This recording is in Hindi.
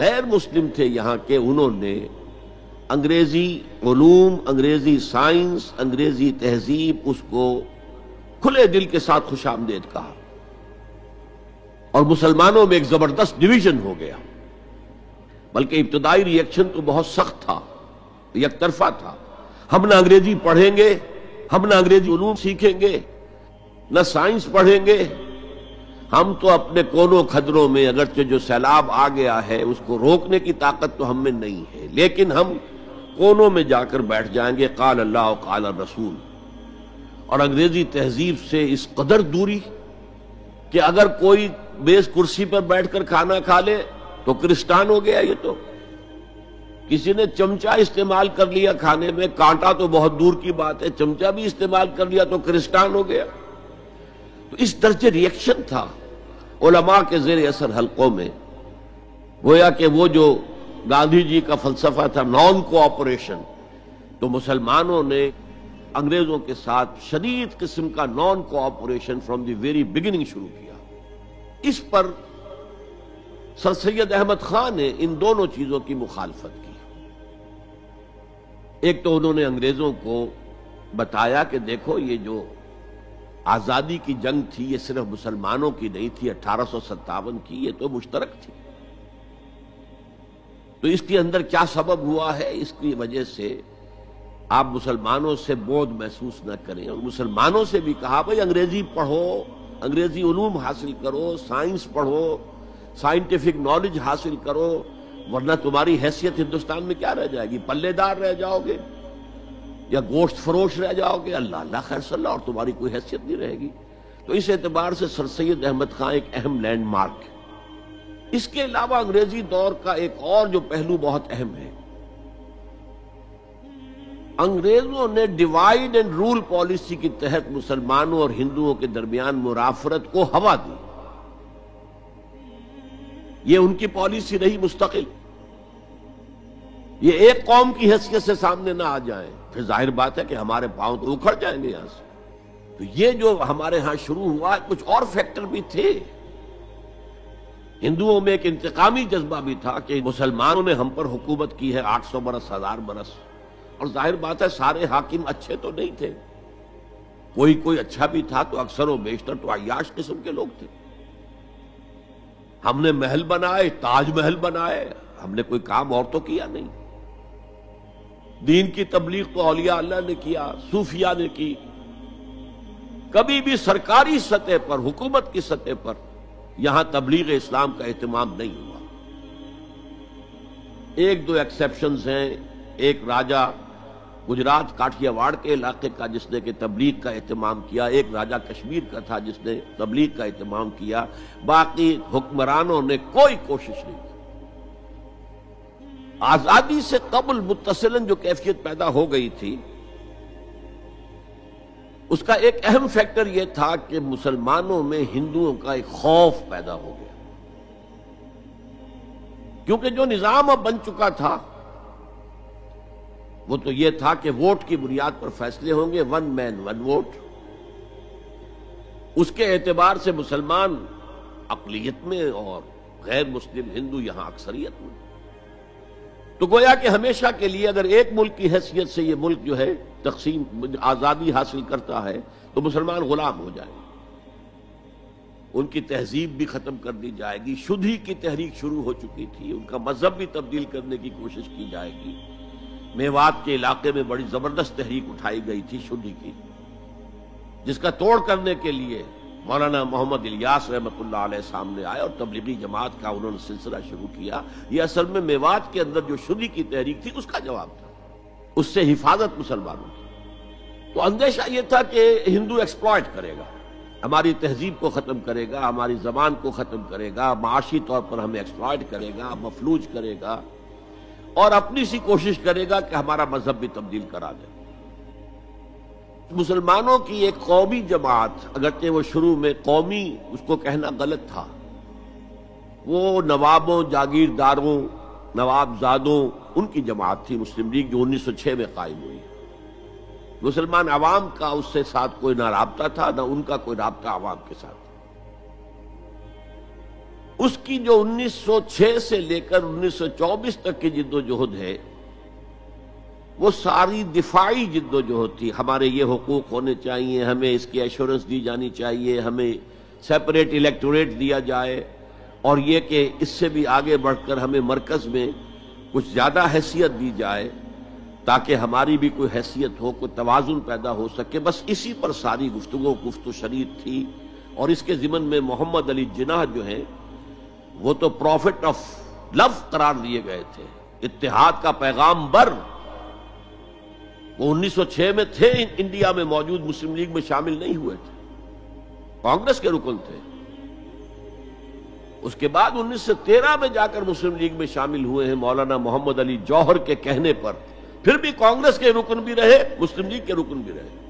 गैर मुस्लिम थे यहाँ के, उन्होंने अंग्रेज़ी उलूम, अंग्रेज़ी साइंस, अंग्रेज़ी तहजीब, उसको खुले दिल के साथ खुशामदेद कहा और मुसलमानों में एक ज़बरदस्त डिवीज़न हो गया। बल्कि इब्तदाई रिएक्शन तो बहुत सख्त था, एक तरफा था। हम ना अंग्रेज़ी पढ़ेंगे, हम ना अंग्रेज़ी उलूम सीखेंगे, ना साइंस पढ़ेंगे, हम तो अपने कोनों खदरों में, अगरचे जो सैलाब आ गया है उसको रोकने की ताकत तो हम में नहीं है, लेकिन हम कोनों में जाकर बैठ जाएंगे। काल अल्लाह और काल रसूल, और अंग्रेज़ी तहजीब से इस कदर दूरी कि अगर कोई बेस कुर्सी पर बैठकर खाना खा ले तो क्रिस्टान हो गया। ये तो किसी ने चमचा इस्तेमाल कर लिया खाने में, कांटा तो बहुत दूर की बात है, चमचा भी इस्तेमाल कर लिया तो क्रिस्टान हो गया। तो इस दर्जे रिएक्शन था उलमा के ज़ेरे असर हलकों में। गोया कि वो जो गांधी जी का फलसफा था नॉन कोऑपरेशन, तो मुसलमानों ने अंग्रेज़ों के साथ शदीद किस्म का non cooperation from the very beginning शुरू किया। इस पर सर सैयद अहमद खान ने इन दोनों चीज़ों की मुखालफत की। एक तो उन्होंने अंग्रेज़ों को बताया कि देखो ये जो आज़ादी की जंग थी ये सिर्फ मुसलमानों की नहीं थी, 1857 की, ये तो मुश्तरक थी। तो इसके अंदर क्या सबब हुआ है, इसकी वजह से आप मुसलमानों से बोझ महसूस न करें। और मुसलमानों से भी कहा भाई अंग्रेज़ी पढ़ो, अंग्रेज़ी उलूम हासिल करो, साइंस पढ़ो, साइंटिफिक नॉलेज हासिल करो, वरना तुम्हारी हैसियत हिंदुस्तान में क्या रह जाएगी, पल्लेदार रह जाओगे या गोश्त फरोश रह जाओगे, अल्लाह अल्लाह खैर सल्ला, और तुम्हारी कोई हैसियत नहीं रहेगी। तो इस एतबार से सर सैयद अहमद खान एक अहम लैंडमार्क है। इसके अलावा अंग्रेजी दौर का एक और जो पहलू बहुत अहम है, अंग्रेजों ने डिवाइड एंड रूल पॉलिसी के तहत मुसलमानों और हिंदुओं के दरमियान मुराफरत को हवा दी। ये उनकी पॉलिसी रही मुस्तकिल, ये एक कौम की हैसियत से सामने ना आ जाए, फिर जाहिर बात है कि हमारे पांव तो उखड़ जाएंगे यहां से। तो ये जो हमारे यहां शुरू हुआ, कुछ और फैक्टर भी थे। हिंदुओं में एक इंतकामी जज्बा भी था कि मुसलमानों ने हम पर हुकूमत की है 800 बरस, 1000 बरस, और जाहिर बात है सारे हाकिम अच्छे तो नहीं थे, कोई कोई अच्छा भी था, तो अक्सर व बेशतर तो अय्याश किस्म के लोग थे। हमने महल बनाए, ताजमहल बनाए, हमने कोई काम और तो किया नहीं। दीन की तबलीग तो औलिया अल्लाह ने किया, सूफिया ने की। कभी भी सरकारी सतह पर, हुकूमत की सतह पर यहां तबलीग इस्लाम का एहतमाम नहीं हुआ। एक दो एक्सेप्शंस हैं, एक राजा गुजरात काठियावाड़ के इलाके का जिसने के तबलीग का एहतमाम किया, एक राजा कश्मीर का था जिसने तबलीग का एहतमाम किया, बाकी हुक्मरानों ने कोई कोशिश नहीं की। आज़ादी से कबल मुत्तसिलन जो कैफियत पैदा हो गई थी, उसका एक अहम फैक्टर यह था कि मुसलमानों में हिंदुओं का एक खौफ पैदा हो गया, क्योंकि जो निज़ाम अब बन चुका था वो तो यह था कि वोट की बुनियाद पर फैसले होंगे, वन मैन वन वोट। उसके एतबार से मुसलमान अक़लियत में और गैर मुस्लिम हिंदू यहां अक्सरियत में। तो गोया कि हमेशा के लिए अगर एक मुल्क की हैसियत से ये मुल्क जो है तकसीम आज़ादी हासिल करता है तो मुसलमान गुलाम हो जाएंगे, उनकी तहजीब भी ख़त्म कर दी जाएगी। शुद्धी की तहरीक शुरू हो चुकी थी, उनका मजहब भी तब्दील करने की कोशिश की जाएगी। मेवात के इलाके में बड़ी ज़बरदस्त तहरीक उठाई गई थी शुद्धी की, जिसका तोड़ करने के लिए मौलाना मोहम्मद इलियास रहमतुल्लाह अलैह सामने आए और तबलीगी जमात का उन्होंने सिलसिला शुरू किया। यह असल में मेवात के अंदर जो शुरू की तहरीक थी उसका जवाब था, उससे हिफाजत मुसलमानों की। तो अंदेशा यह था कि हिंदू एक्सप्लॉयट करेगा, हमारी तहजीब को ख़त्म करेगा, हमारी ज़बान को ख़त्म करेगा, माशी तौर पर हमें एक्सप्लॉयट करेगा, मफलूज करेगा, और अपनी सी कोशिश करेगा कि हमारा मजहब भी तब्दील करा दे। मुसलमानों की एक कौमी जमात, अगरचे वो शुरू में कौमी उसको कहना गलत था, वो नवाबों, जागीरदारों, नवाबजादों, उनकी जमात थी मुस्लिम लीग, जो 1906 में कायम हुई। मुसलमान आवाम का उससे साथ कोई ना राब्ता था, ना उनका कोई राब्ता आवाम के साथ। उसकी जो 1906 से लेकर 1924 तक की जिद्दोजहद है वो सारी दिफाई जिद्दोजहद थी। हमारे ये हकूक होने चाहिए, हमें इसकी एश्योरेंस दी जानी चाहिए, हमें सेपरेट इलेक्टोरेट दिया जाए और ये कि इससे भी आगे बढ़कर हमें मरकज़ में कुछ ज़्यादा हैसियत दी जाए ताकि हमारी भी कोई हैसियत हो, कोई तवाज़ुन पैदा हो सके। बस इसी पर सारी गुफ्तगू शरीक थी। और इसके ज़िमन में मोहम्मद अली जिन्ना जो हैं वो तो प्रॉफिट ऑफ लव करार दिए गए थे, इत्तेहाद का पैगाम्बर। वो 1906 में थे, इंडिया में मौजूद मुस्लिम लीग में शामिल नहीं हुए थे, कांग्रेस के रुकन थे। उसके बाद 1913 में जाकर मुस्लिम लीग में शामिल हुए हैं मौलाना मोहम्मद अली जौहर के कहने पर। फिर भी कांग्रेस के रुकन भी रहे, मुस्लिम लीग के रुकन भी रहे।